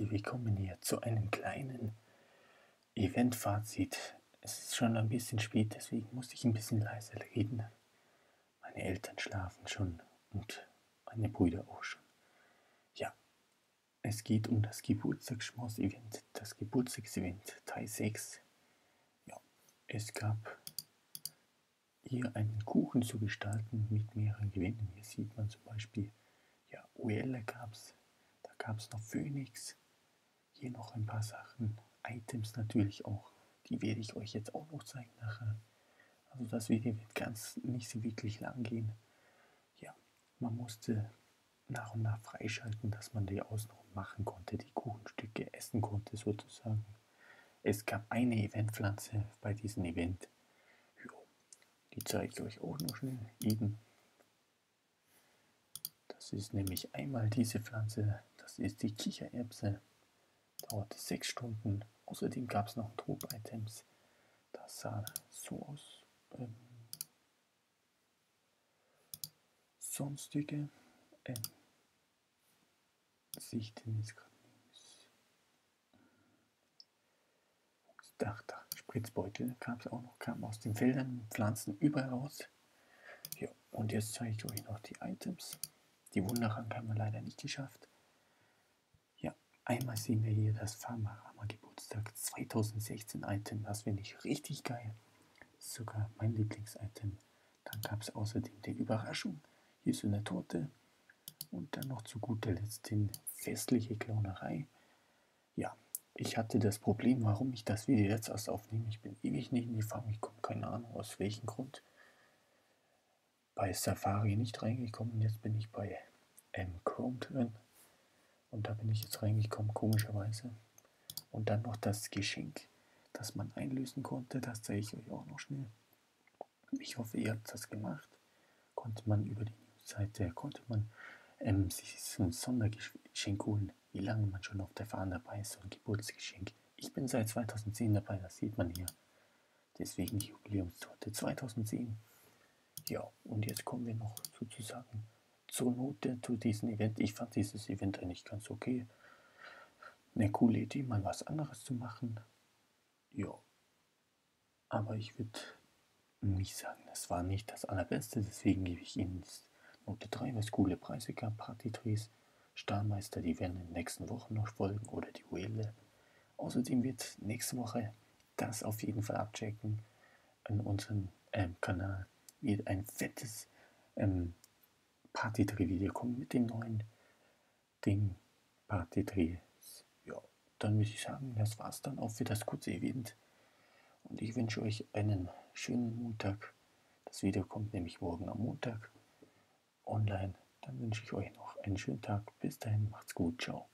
Wir kommen hier zu einem kleinen Event-Fazit. Es ist schon ein bisschen spät, deswegen musste ich ein bisschen leiser reden. Meine Eltern schlafen schon und meine Brüder auch schon. Ja, es geht um das Geburtstagsschmaus-Event, das Geburtstagsevent Teil 6. Ja, es gab hier einen Kuchen zu gestalten mit mehreren Gewinnen. Hier sieht man zum Beispiel, ja, Uella gab es, da gab es noch Phoenix. Hier noch ein paar Sachen, Items natürlich auch, die werde ich euch jetzt auch noch zeigen nachher. Also das Video wird ganz nicht so wirklich lang gehen. Ja, man musste nach und nach freischalten, dass man die außenrum machen konnte, die Kuchenstücke essen konnte sozusagen. Es gab eine Eventpflanze bei diesem Event. Jo, die zeige ich euch auch noch schnell eben. Das ist nämlich einmal diese Pflanze, das ist die Kichererbse. Dauerte 6 Stunden. Außerdem gab es noch Drop-Items. Das sah so aus. Sonstige. Sichten ist gerade nicht. Dach. Spritzbeutel gab es auch noch. Kamen aus den Feldern, Pflanzen überall raus. Ja, und jetzt zeige ich euch noch die Items. Die Wunderrank haben wir leider nicht geschafft. Einmal sehen wir hier das Farmerama Geburtstag 2016 Item, das finde ich richtig geil. Sogar mein Lieblings-Item. Dann gab es außerdem die Überraschung. Hier ist so eine Torte. Und dann noch zu guter Letzt die festliche Clownerei. Ja, ich hatte das Problem, warum ich das Video jetzt erst aufnehme. Ich bin ewig nicht in die Famicom, keine Ahnung aus welchem Grund. Bei Safari nicht reingekommen, jetzt bin ich bei Chrome drin. Und da bin ich jetzt reingekommen, komischerweise. Und dann noch das Geschenk, das man einlösen konnte. Das zeige ich euch auch noch schnell. Ich hoffe, ihr habt das gemacht. Konnte man über die Newsseite, konnte man sich so ein Sondergeschenk holen, wie lange man schon auf der Fahne dabei ist, so ein Geburtsgeschenk. Ich bin seit 2010 dabei, das sieht man hier. Deswegen die Jubiläumstorte 2010. Ja, und jetzt kommen wir noch sozusagen zur Note zu diesem Event. Ich fand dieses Event eigentlich ganz okay. Eine coole Idee, mal was anderes zu machen. Ja. Aber ich würde nicht sagen, das war nicht das allerbeste. Deswegen gebe ich Ihnen Note 3, weil es coole Preise gab. Partytrees, Stahlmeister, die werden in den nächsten Wochen noch folgen. Oder die Duelle. Außerdem wird nächste Woche, das auf jeden Fall abchecken, in unserem Kanal wird ein fettes Party-Tree-Video kommen mit den neuen Ding Party-Trees. Ja, dann würde ich sagen, das war's dann auch für das kurze Event. Und ich wünsche euch einen schönen Montag. Das Video kommt nämlich morgen am Montag online. Dann wünsche ich euch noch einen schönen Tag. Bis dahin, macht's gut, ciao.